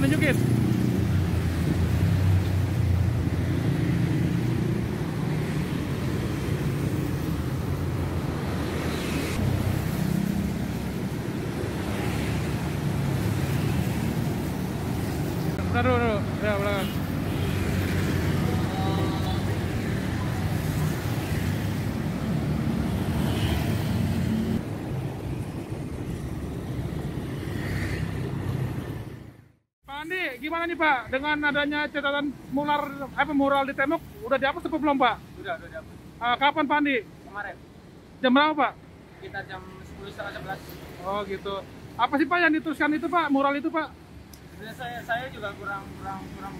tunjukin. Taruh, ya belakang. Pak Andi, gimana nih Pak? Dengan adanya catatan mural di tembok, udah dihapus atau belum Pak? Udah dihapus. Kapan Pak Andi? Kemarin. Jam berapa Pak? Kita jam 10:30-11. Oh gitu. Apa sih Pak yang dituliskan itu Pak? Mural itu Pak? Saya juga kurang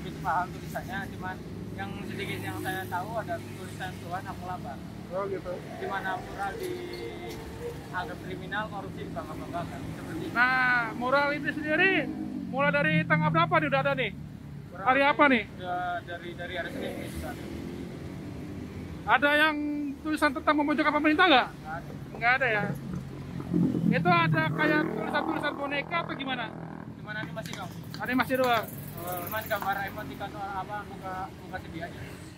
begitu paham tulisannya, cuman yang sedikit yang saya tahu ada tulisan Tuhan Ampulaba. Oh gitu. Di mana mural di agak kriminal korupsi bangga-banggakan seperti itu. Nah, mural itu sendiri mulai dari tanggal berapa nih udah ada nih? Mural hari apa nih? Dari hari Senin sudah. Ada yang tulisan tentang memojokkan pemerintah nggak? Nggak ada ya. Itu ada kayak tulisan-tulisan boneka atau gimana? Mana animasi doang? Animasi doang. Cuman gambar emoticon apa muka sedih aja.